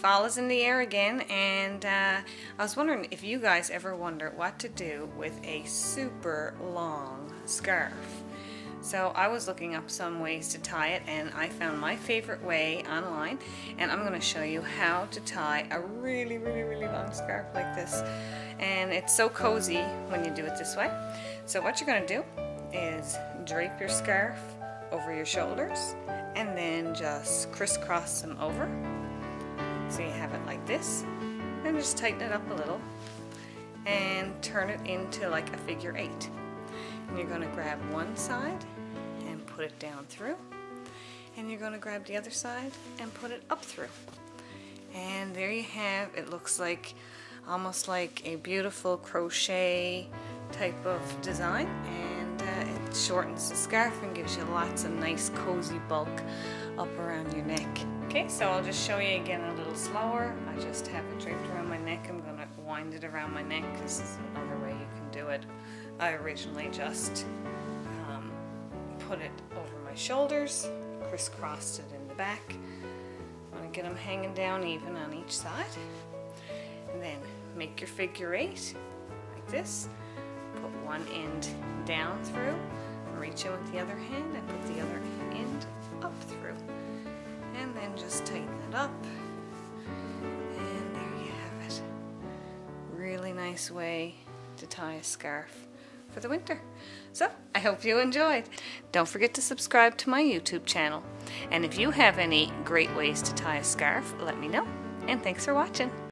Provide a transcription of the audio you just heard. Fall is in the air again, and I was wondering if you guys ever wonder what to do with a super long scarf. So I was looking up some ways to tie it, and I found my favorite way online, and I'm going to show you how to tie a really, really, really long scarf like this. And it's so cozy when you do it this way. So what you're going to do is drape your scarf over your shoulders and then just crisscross them over. So you have it like this, and just tighten it up a little and turn it into like a figure eight. And you're going to grab one side and put it down through, and you're going to grab the other side and put it up through. And there you have, it looks like almost like a beautiful crochet type of design, and it shortens the scarf and gives you lots of nice cozy bulk up around your neck. Okay, so I'll just show you again a little slower. I just have it draped around my neck. I'm going to wind it around my neck. This is another way you can do it. I originally just put it over my shoulders, crisscrossed it in the back. I'm going to get them hanging down even on each side. And then make your figure eight like this. Put one end down through, reach in with the other hand and put the other end up through. And then just tighten it up, and there you have it. Really nice way to tie a scarf for the winter. So I hope you enjoyed. Don't forget to subscribe to my YouTube channel, and if you have any great ways to tie a scarf, let me know, and thanks for watching.